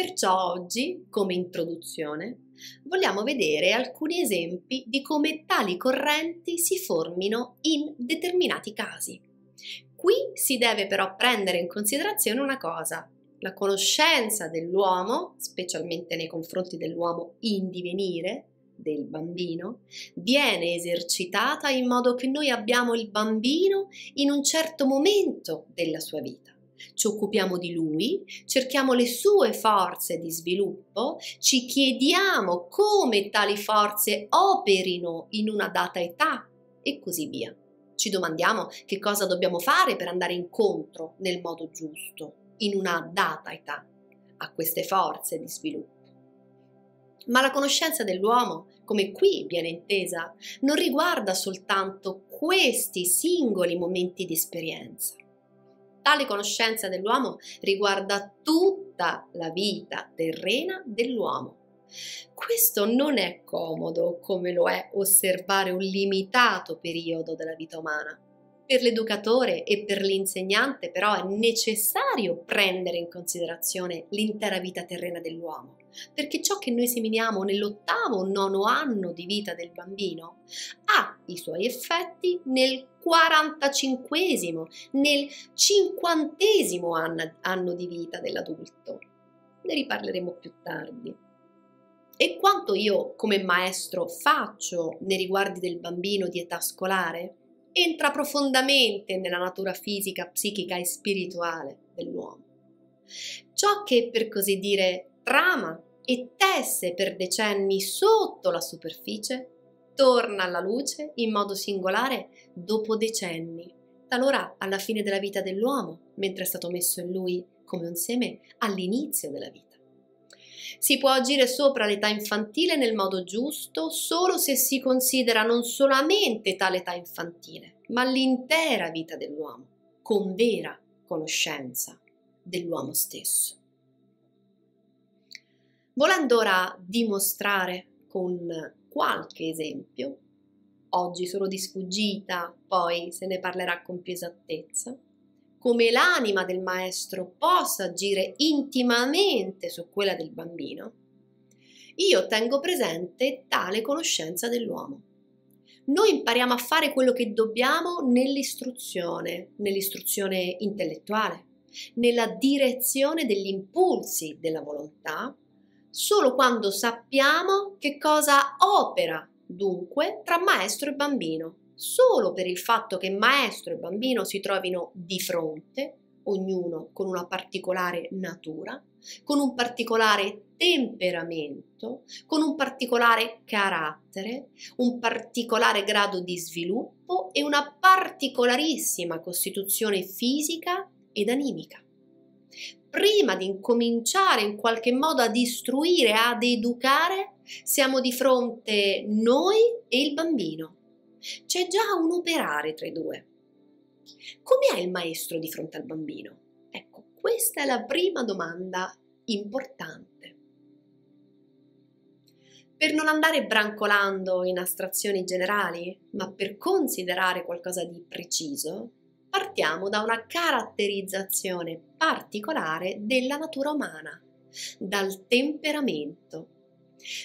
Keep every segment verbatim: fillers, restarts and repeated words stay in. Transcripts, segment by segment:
Perciò oggi, come introduzione, vogliamo vedere alcuni esempi di come tali correnti si formino in determinati casi. Qui si deve però prendere in considerazione una cosa: la conoscenza dell'uomo, specialmente nei confronti dell'uomo in divenire, del bambino, viene esercitata in modo che noi abbiamo il bambino in un certo momento della sua vita. Ci occupiamo di lui, cerchiamo le sue forze di sviluppo, ci chiediamo come tali forze operino in una data età e così via. Ci domandiamo che cosa dobbiamo fare per andare incontro nel modo giusto, in una data età, a queste forze di sviluppo. Ma la conoscenza dell'uomo, come qui viene intesa, non riguarda soltanto questi singoli momenti di esperienza. Tale conoscenza dell'uomo riguarda tutta la vita terrena dell'uomo. Questo non è comodo, come lo è osservare un limitato periodo della vita umana. Per l'educatore e per l'insegnante però è necessario prendere in considerazione l'intera vita terrena dell'uomo, perché ciò che noi seminiamo nell'ottavo o nono anno di vita del bambino ha i suoi effetti nel quarantacinquesimo, nel cinquantesimo anno, anno di vita dell'adulto. Ne riparleremo più tardi. E quanto io come maestro faccio nei riguardi del bambino di età scolare entra profondamente nella natura fisica, psichica e spirituale dell'uomo. Ciò che, per così dire, trama e tesse per decenni sotto la superficie torna alla luce in modo singolare dopo decenni, talora alla fine della vita dell'uomo, mentre è stato messo in lui come un seme all'inizio della vita. Si può agire sopra l'età infantile nel modo giusto solo se si considera non solamente tale età infantile, ma l'intera vita dell'uomo, con vera conoscenza dell'uomo stesso. Volendo ora dimostrare con qualche esempio, oggi solo di sfuggita, poi se ne parlerà con più esattezza, come l'anima del maestro possa agire intimamente su quella del bambino, io tengo presente tale conoscenza dell'uomo. Noi impariamo a fare quello che dobbiamo nell'istruzione, nell'istruzione intellettuale, nella direzione degli impulsi della volontà, solo quando sappiamo che cosa opera dunque tra maestro e bambino, solo per il fatto che maestro e bambino si trovino di fronte, ognuno con una particolare natura, con un particolare temperamento, con un particolare carattere, un particolare grado di sviluppo e una particolarissima costituzione fisica ed animica. Prima di incominciare in qualche modo ad istruire, ad educare, siamo di fronte noi e il bambino. C'è già un operare tra i due. Com'è il maestro di fronte al bambino? Ecco, questa è la prima domanda importante. Per non andare brancolando in astrazioni generali, ma per considerare qualcosa di preciso, partiamo da una caratterizzazione particolare della natura umana, dal temperamento.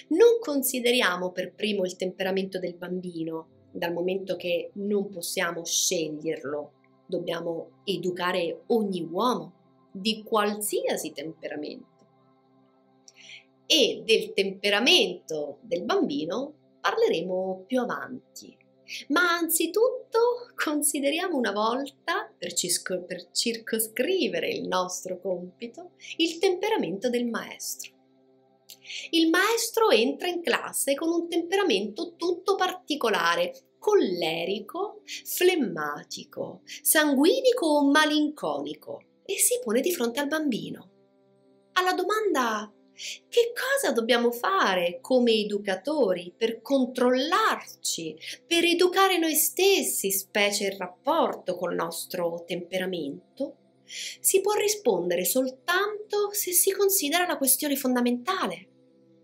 Non consideriamo per primo il temperamento del bambino, dal momento che non possiamo sceglierlo. Dobbiamo educare ogni uomo di qualsiasi temperamento. E del temperamento del bambino parleremo più avanti. Ma anzitutto consideriamo una volta, per circoscrivere il nostro compito, il temperamento del maestro. Il maestro entra in classe con un temperamento tutto particolare, collerico, flemmatico, sanguinico o malinconico, e si pone di fronte al bambino. Alla domanda che cosa dobbiamo fare come educatori per controllarci, per educare noi stessi, specie il rapporto col nostro temperamento, si può rispondere soltanto se si considera la questione fondamentale,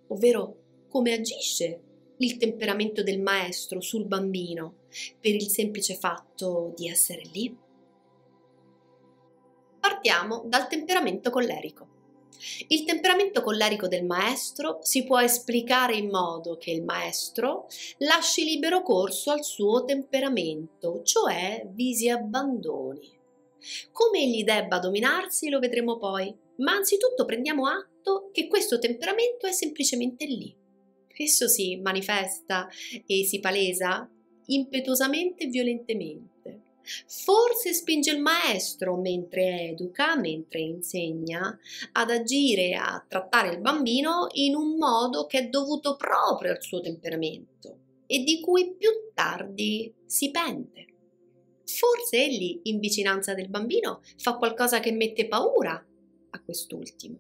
ovvero come agisce il temperamento del maestro sul bambino per il semplice fatto di essere lì. Partiamo dal temperamento collerico. Il temperamento collerico del maestro si può esplicare in modo che il maestro lasci libero corso al suo temperamento, cioè vi si abbandoni. Come egli debba dominarsi lo vedremo poi, ma anzitutto prendiamo atto che questo temperamento è semplicemente lì. Esso si manifesta e si palesa impetuosamente e violentemente. Forse spinge il maestro mentre educa, mentre insegna, ad agire, a trattare il bambino in un modo che è dovuto proprio al suo temperamento e di cui più tardi si pente. Forse egli, in vicinanza del bambino, fa qualcosa che mette paura a quest'ultimo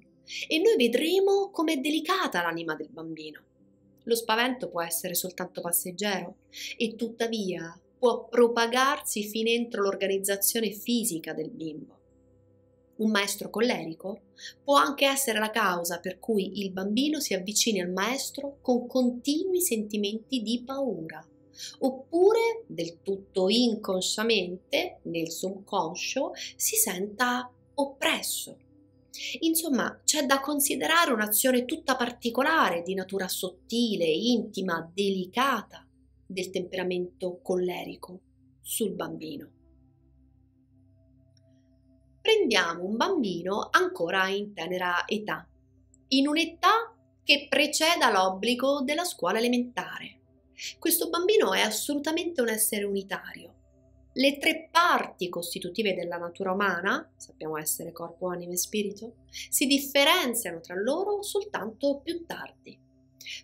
e noi vedremo com'è delicata l'anima del bambino. Lo spavento può essere soltanto passeggero e tuttavia può propagarsi fin entro l'organizzazione fisica del bimbo. Un maestro collerico può anche essere la causa per cui il bambino si avvicini al maestro con continui sentimenti di paura, oppure del tutto inconsciamente, nel subconscio, si senta oppresso. Insomma, c'è da considerare un'azione tutta particolare, di natura sottile, intima, delicata, del temperamento collerico sul bambino. Prendiamo un bambino ancora in tenera età, in un'età che preceda l'obbligo della scuola elementare. Questo bambino è assolutamente un essere unitario. Le tre parti costitutive della natura umana, sappiamo essere corpo, anima e spirito, si differenziano tra loro soltanto più tardi.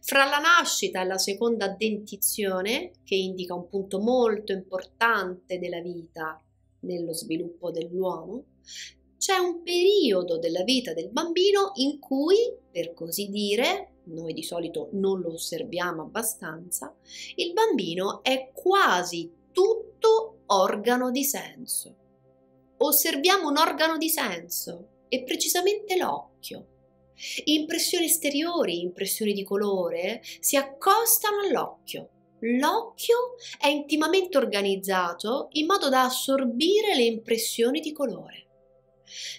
Fra la nascita e la seconda dentizione, che indica un punto molto importante della vita nello sviluppo dell'uomo, c'è un periodo della vita del bambino in cui, per così dire, noi di solito non lo osserviamo abbastanza, il bambino è quasi tutto organo di senso. Osserviamo un organo di senso e precisamente l'occhio. Impressioni esteriori, impressioni di colore si accostano all'occhio. L'occhio è intimamente organizzato in modo da assorbire le impressioni di colore.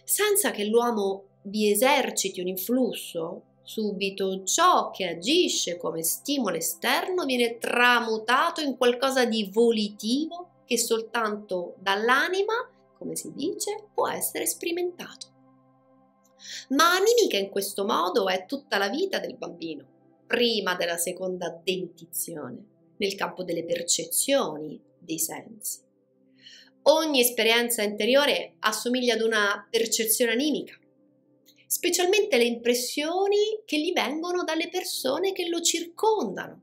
Senza che l'uomo vi eserciti un influsso, subito ciò che agisce come stimolo esterno viene tramutato in qualcosa di volitivo che soltanto dall'anima, come si dice, può essere sperimentato. Ma animica in questo modo è tutta la vita del bambino, prima della seconda dentizione, nel campo delle percezioni, dei sensi. Ogni esperienza interiore assomiglia ad una percezione animica, specialmente le impressioni che gli vengono dalle persone che lo circondano.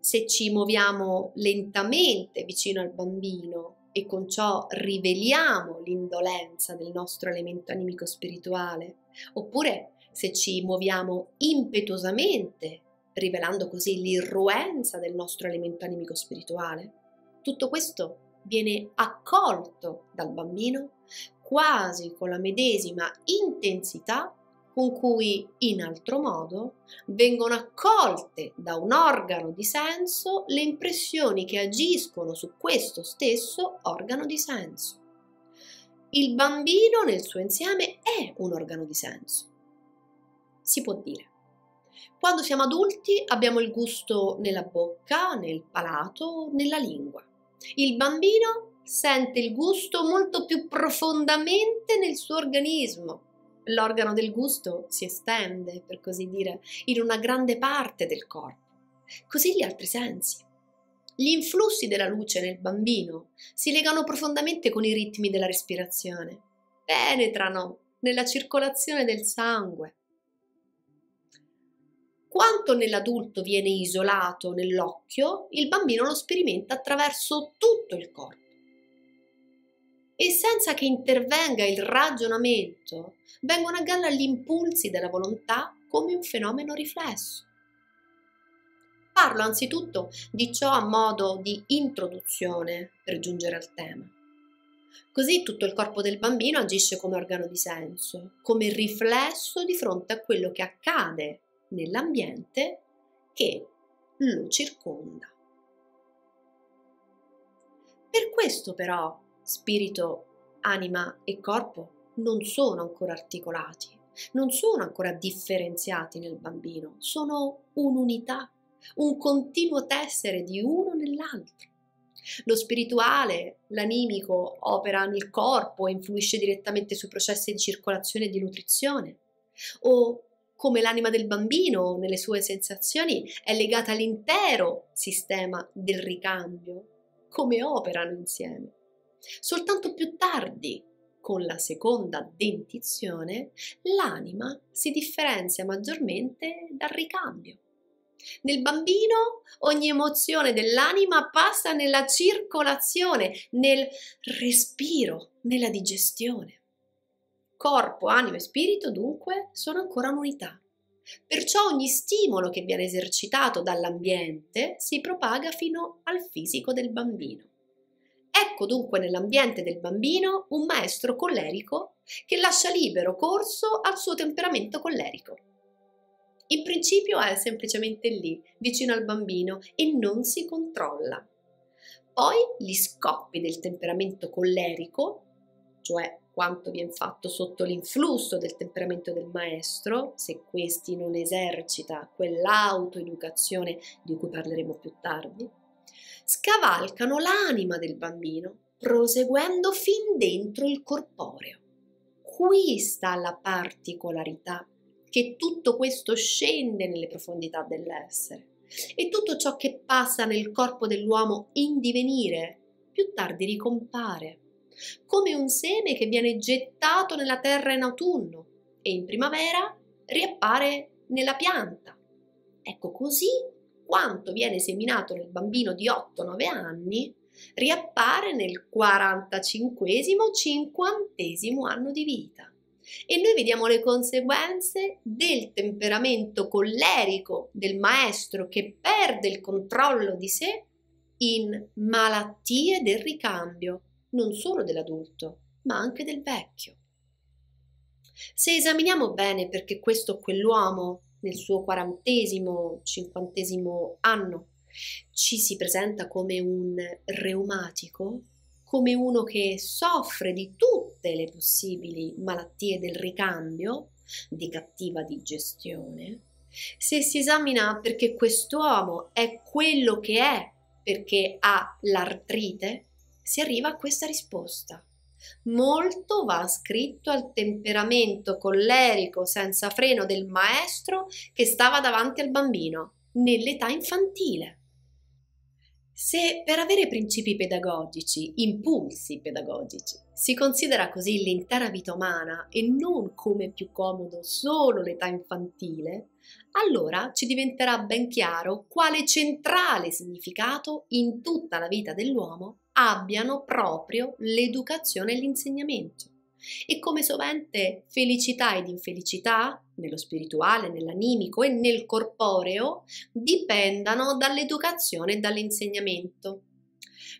Se ci muoviamo lentamente vicino al bambino e con ciò riveliamo l'indolenza del nostro elemento animico spirituale, oppure se ci muoviamo impetuosamente, rivelando così l'irruenza del nostro elemento animico spirituale, tutto questo viene accolto dal bambino quasi con la medesima intensità con cui, in altro modo, vengono accolte da un organo di senso le impressioni che agiscono su questo stesso organo di senso. Il bambino nel suo insieme è un organo di senso, si può dire. Quando siamo adulti abbiamo il gusto nella bocca, nel palato, nella lingua. Il bambino sente il gusto molto più profondamente nel suo organismo. L'organo del gusto si estende, per così dire, in una grande parte del corpo. Così gli altri sensi. Gli influssi della luce nel bambino si legano profondamente con i ritmi della respirazione. Penetrano nella circolazione del sangue. Quanto nell'adulto viene isolato nell'occhio, il bambino lo sperimenta attraverso tutto il corpo. E senza che intervenga il ragionamento, vengono a galla gli impulsi della volontà come un fenomeno riflesso. Parlo anzitutto di ciò a modo di introduzione per giungere al tema. Così tutto il corpo del bambino agisce come organo di senso, come riflesso di fronte a quello che accade nell'ambiente che lo circonda. Per questo però spirito, anima e corpo non sono ancora articolati, non sono ancora differenziati nel bambino, sono un'unità, un continuo tessere di uno nell'altro. Lo spirituale, l'animico, opera nel corpo e influisce direttamente sui processi di circolazione e di nutrizione. O come l'anima del bambino, nelle sue sensazioni, è legata all'intero sistema del ricambio, come operano insieme. Soltanto più tardi, con la seconda dentizione, l'anima si differenzia maggiormente dal ricambio. Nel bambino ogni emozione dell'anima passa nella circolazione, nel respiro, nella digestione. Corpo, anima e spirito dunque sono ancora un'unità. Perciò ogni stimolo che viene esercitato dall'ambiente si propaga fino al fisico del bambino. Ecco dunque nell'ambiente del bambino un maestro collerico che lascia libero corso al suo temperamento collerico. In principio è semplicemente lì, vicino al bambino, e non si controlla. Poi gli scoppi del temperamento collerico, cioè quanto viene fatto sotto l'influsso del temperamento del maestro, se questi non esercita quell'autoeducazione di cui parleremo più tardi, scavalcano l'anima del bambino, proseguendo fin dentro il corporeo. Qui sta la particolarità, che tutto questo scende nelle profondità dell'essere e tutto ciò che passa nel corpo dell'uomo in divenire più tardi ricompare, come un seme che viene gettato nella terra in autunno e in primavera riappare nella pianta. Ecco, così quanto viene seminato nel bambino di otto nove anni riappare nel quarantacinquesimo cinquantesimo anno di vita. E noi vediamo le conseguenze del temperamento collerico del maestro che perde il controllo di sé in malattie del ricambio, non solo dell'adulto, ma anche del vecchio. Se esaminiamo bene perché questo o quell'uomo, nel suo quarantesimo, cinquantesimo anno, ci si presenta come un reumatico, come uno che soffre di tutte le possibili malattie del ricambio, di cattiva digestione, se si esamina perché quest'uomo è quello che è perché ha l'artrite, si arriva a questa risposta. Molto va scritto al temperamento collerico senza freno del maestro che stava davanti al bambino, nell'età infantile. Se per avere principi pedagogici, impulsi pedagogici, si considera così l'intera vita umana e non come più comodo solo l'età infantile, allora ci diventerà ben chiaro quale centrale significato in tutta la vita dell'uomo abbiano proprio l'educazione e l'insegnamento. E come sovente felicità ed infelicità, nello spirituale, nell'animico e nel corporeo, dipendano dall'educazione e dall'insegnamento.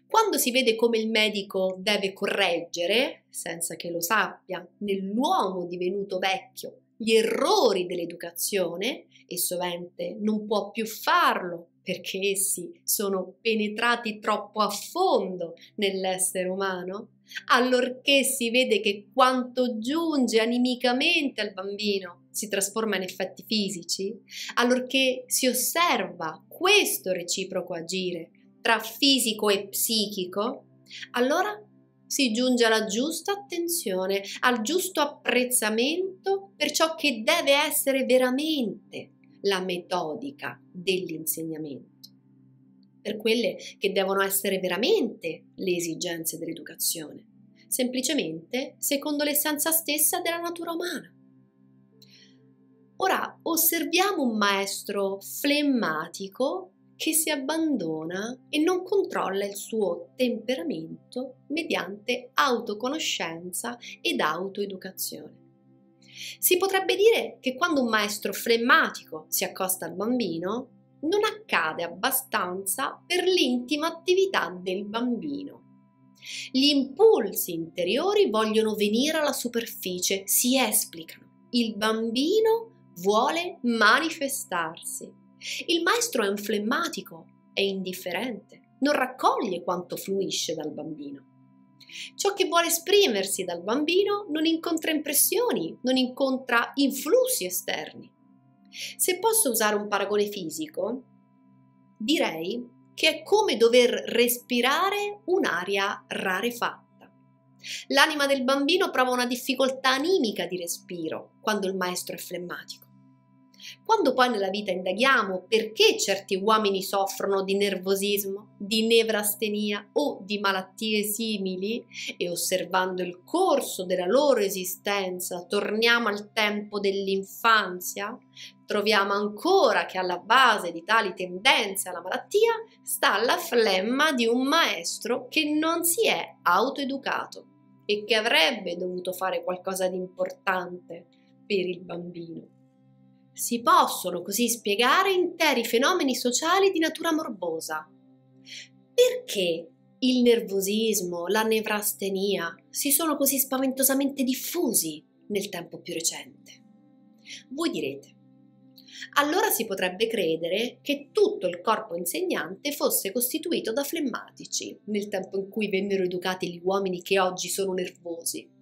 Quando si vede come il medico deve correggere, senza che lo sappia, nell'uomo divenuto vecchio, gli errori dell'educazione, e sovente non può più farlo perché essi sono penetrati troppo a fondo nell'essere umano, allorché si vede che quanto giunge animicamente al bambino si trasforma in effetti fisici, allorché si osserva questo reciproco agire tra fisico e psichico, allora si giunge alla giusta attenzione, al giusto apprezzamento per ciò che deve essere veramente la metodica dell'insegnamento, per quelle che devono essere veramente le esigenze dell'educazione, semplicemente secondo l'essenza stessa della natura umana. Ora osserviamo un maestro flemmatico che si abbandona e non controlla il suo temperamento mediante autoconoscenza ed autoeducazione. Si potrebbe dire che quando un maestro flemmatico si accosta al bambino, non accade abbastanza per l'intima attività del bambino. Gli impulsi interiori vogliono venire alla superficie, si esplicano. Il bambino vuole manifestarsi. Il maestro è un flemmatico, è indifferente, non raccoglie quanto fluisce dal bambino. Ciò che vuole esprimersi dal bambino non incontra impressioni, non incontra influssi esterni. Se posso usare un paragone fisico, direi che è come dover respirare un'aria rarefatta. L'anima del bambino prova una difficoltà animica di respiro quando il maestro è flemmatico. Quando poi nella vita indaghiamo perché certi uomini soffrono di nervosismo, di nevrastenia o di malattie simili e osservando il corso della loro esistenza torniamo al tempo dell'infanzia, troviamo ancora che alla base di tali tendenze alla malattia sta la flemma di un maestro che non si è autoeducato e che avrebbe dovuto fare qualcosa di importante per il bambino. Si possono così spiegare interi fenomeni sociali di natura morbosa. Perché il nervosismo, la nevrastenia si sono così spaventosamente diffusi nel tempo più recente? Voi direte, allora si potrebbe credere che tutto il corpo insegnante fosse costituito da flemmatici nel tempo in cui vennero educati gli uomini che oggi sono nervosi.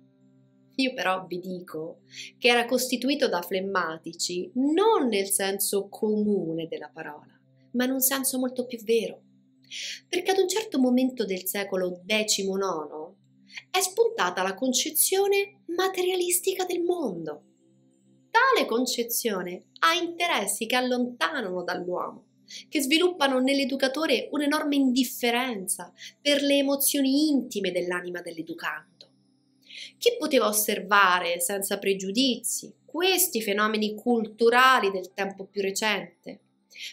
Io però vi dico che era costituito da flemmatici non nel senso comune della parola, ma in un senso molto più vero. Perché ad un certo momento del secolo diciannove è spuntata la concezione materialistica del mondo. Tale concezione ha interessi che allontanano dall'uomo, che sviluppano nell'educatore un'enorme indifferenza per le emozioni intime dell'anima dell'educando. Chi poteva osservare senza pregiudizi questi fenomeni culturali del tempo più recente?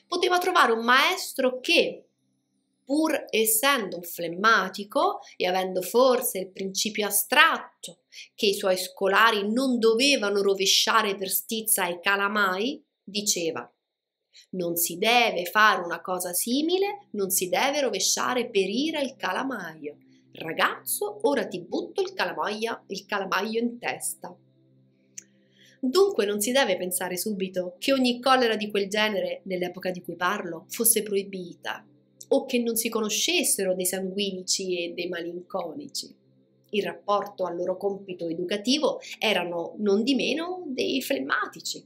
Poteva trovare un maestro che, pur essendo un flemmatico e avendo forse il principio astratto che i suoi scolari non dovevano rovesciare per stizza ai calamai, diceva: non si deve fare una cosa simile, non si deve rovesciare per ira il calamaio. Ragazzo, ora ti butto il calamaio, il calamaio in testa. Dunque non si deve pensare subito che ogni collera di quel genere, nell'epoca di cui parlo, fosse proibita o che non si conoscessero dei sanguinici e dei malinconici. Il rapporto al loro compito educativo erano non di meno dei flemmatici.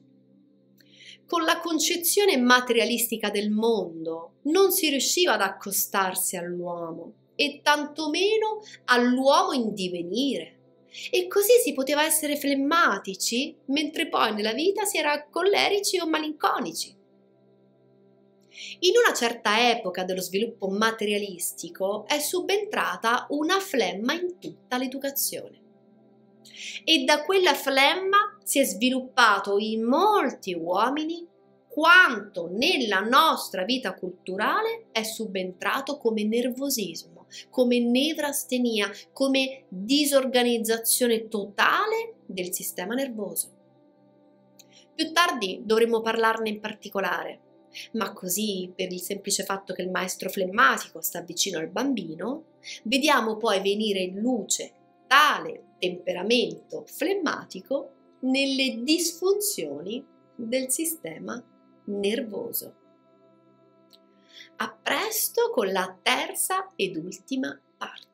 Con la concezione materialistica del mondo non si riusciva ad accostarsi all'uomo e tantomeno all'uomo in divenire. E così si poteva essere flemmatici, mentre poi nella vita si era collerici o malinconici. In una certa epoca dello sviluppo materialistico è subentrata una flemma in tutta l'educazione. E da quella flemma si è sviluppato in molti uomini quanto nella nostra vita culturale è subentrato come nervosismo, come nevrastenia, come disorganizzazione totale del sistema nervoso. Più tardi dovremo parlarne in particolare, ma così, per il semplice fatto che il maestro flemmatico sta vicino al bambino, vediamo poi venire in luce tale temperamento flemmatico nelle disfunzioni del sistema nervoso. A presto con la terza ed ultima parte.